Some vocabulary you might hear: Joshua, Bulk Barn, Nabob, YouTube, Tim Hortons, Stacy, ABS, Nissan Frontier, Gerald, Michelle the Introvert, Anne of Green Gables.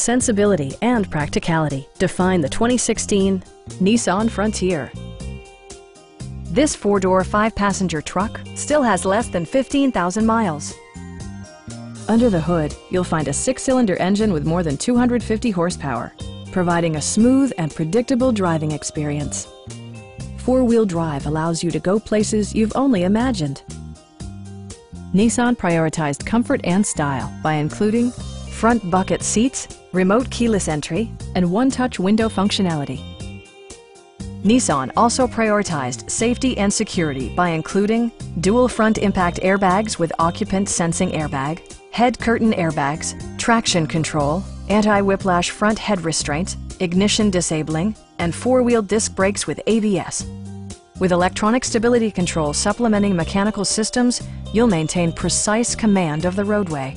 sensibility, and practicality define the 2016 Nissan Frontier. This four-door, five-passenger truck still has less than 15,000 miles. Under the hood, you'll find a six-cylinder engine with more than 250 horsepower, providing a smooth and predictable driving experience. Four-wheel drive allows you to go places you've only imagined. Nissan prioritized comfort and style by including front bucket seats, remote keyless entry, and one-touch window functionality. Nissan also prioritized safety and security by including dual front impact airbags with occupant sensing airbag, head curtain airbags, traction control, anti-whiplash front head restraints, ignition disabling, and four-wheel disc brakes with ABS. With electronic stability control supplementing mechanical systems, you'll maintain precise command of the roadway.